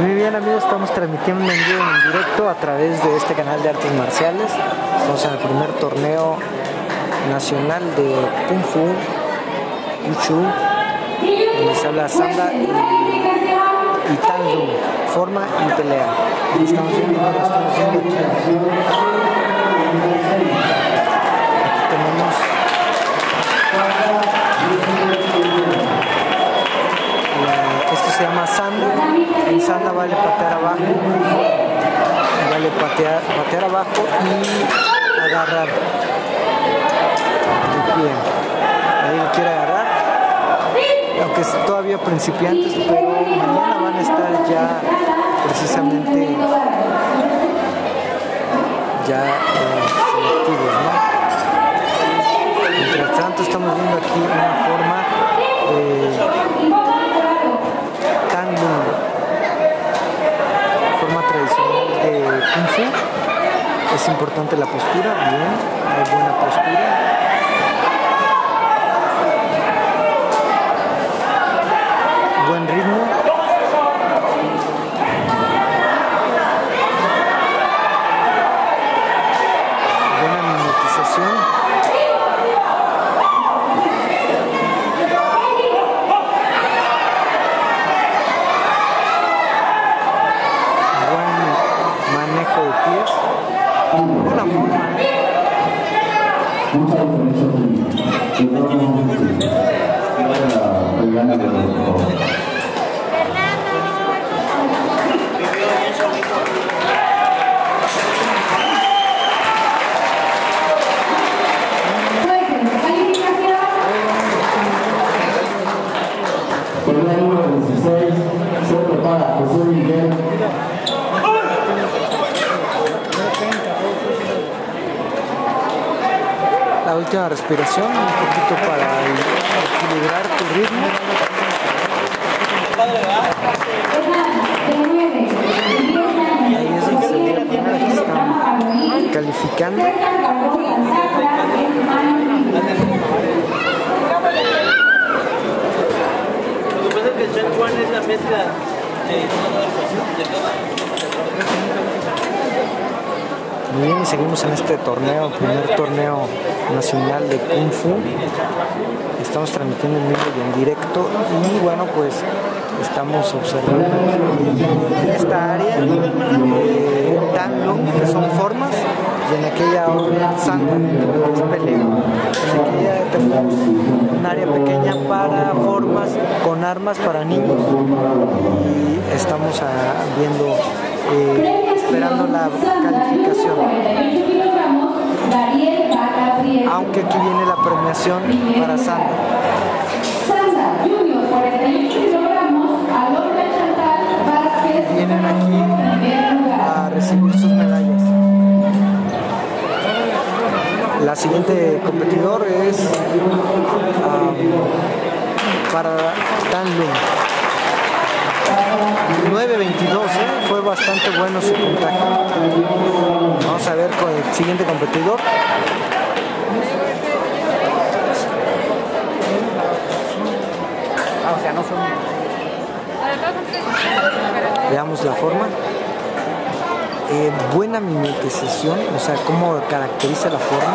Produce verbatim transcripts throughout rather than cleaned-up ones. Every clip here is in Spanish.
Muy bien amigos, estamos transmitiendo en vivo en directo a través de este canal de artes marciales. Estamos en el primer torneo nacional de Kung Fu, Wushu, donde se habla sanda y, y tanju, forma y pelea. Estamos viendo, estamos viendo aquí. Aquí tenemos... Esto se llama sanda. En sanda vale patear abajo, vale patear, patear abajo y agarrar el pie. Ahí lo quiere agarrar, aunque es todavía principiantes, pero mañana van a estar ya precisamente ya eh, selectivos, ¿no? Mientras tanto estamos viendo aquí una forma de Kung Fu. Es importante la postura, bien, hay buena postura. Buen ritmo. Buena mimetización. La última respiración, un poquito para equilibrar tu ritmo. Ahí es donde se ve la primera que están calificando. Lo que pasa es que el Chan Juan es la mezcla de... Muy bien, y seguimos en este torneo, primer torneo nacional de Kung Fu. Estamos transmitiendo en vivo y en directo. Y bueno, pues estamos observando en esta área eh, tango, que son formas, y en aquella otra sanda, que es pelea. En aquella tenemos un área pequeña para formas, con armas para niños. Y estamos a, viendo. Eh, esperando la calificación, aunque aquí viene la premiación para sanda. Vienen aquí a recibir sus medallas. La siguiente competidor es um, para tanju. nueve veintidós, ¿eh? Fue bastante bueno su puntaje. Vamos a ver con el siguiente competidor. Ah, o sea, no son... Veamos la forma. Eh, buena mimetización, o sea, cómo caracteriza la forma.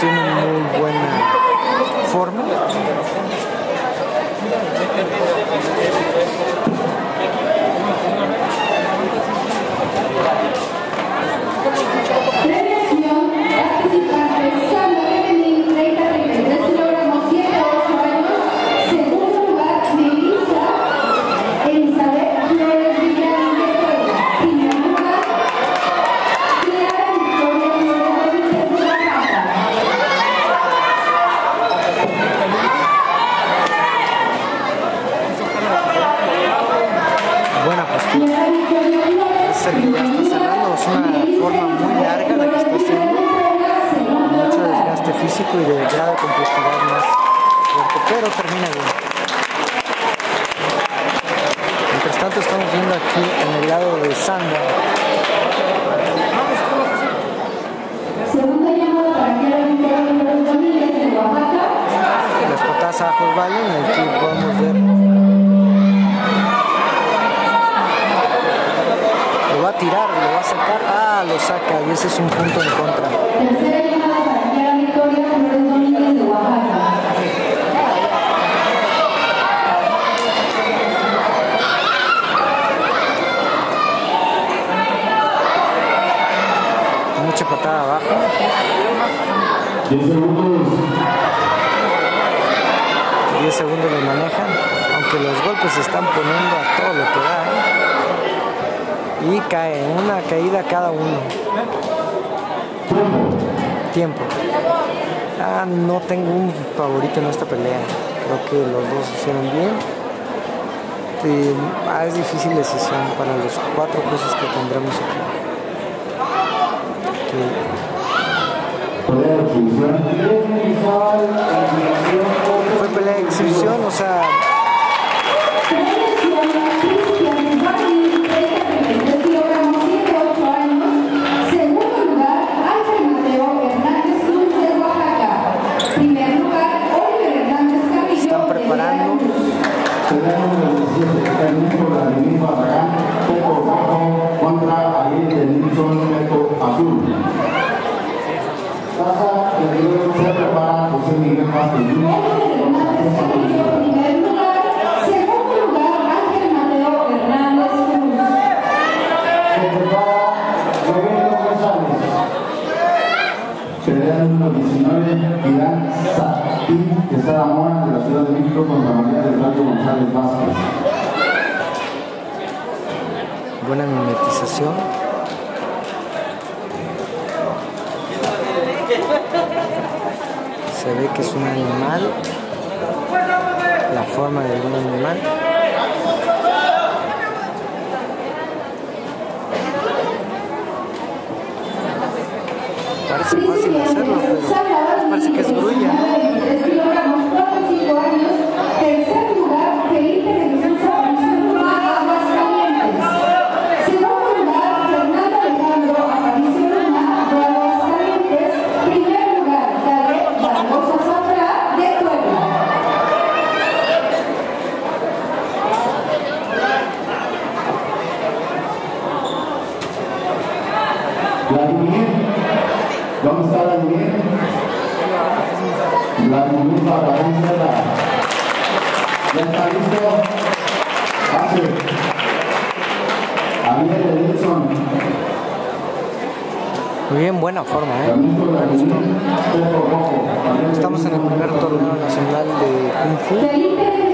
Tiene parece ser que ya está cerrando. Es una forma muy larga la que está haciendo, mucho desgaste físico y de grado de complejidad más fuerte, pero termina bien. Mientras tanto estamos viendo aquí en el lado de sanda. Las patadas abajo del valle, y aquí podemos ver. Lo va a tirar, lo va a sacar. Ah, lo saca, y ese es un punto en contra. Mucha patada abajo. diez segundos lo manejan, aunque los golpes se están poniendo a todo lo que da, ¿eh? Y cae, una caída cada uno. Tiempo. Ah, no tengo un favorito en esta pelea, creo que los dos hicieron bien. Y, ah, es difícil decisión para los cuatro jueces que tendremos aquí. aquí. Fue pelea de exhibición, o sea, están preparando. Buena mimetización. Se ve que es un animal, la forma de un animal. Parece fácil hacerlo, pero parece que es grulla. Muy bien, buena forma, ¿eh? Estamos en el primer torneo nacional de Kung Fu.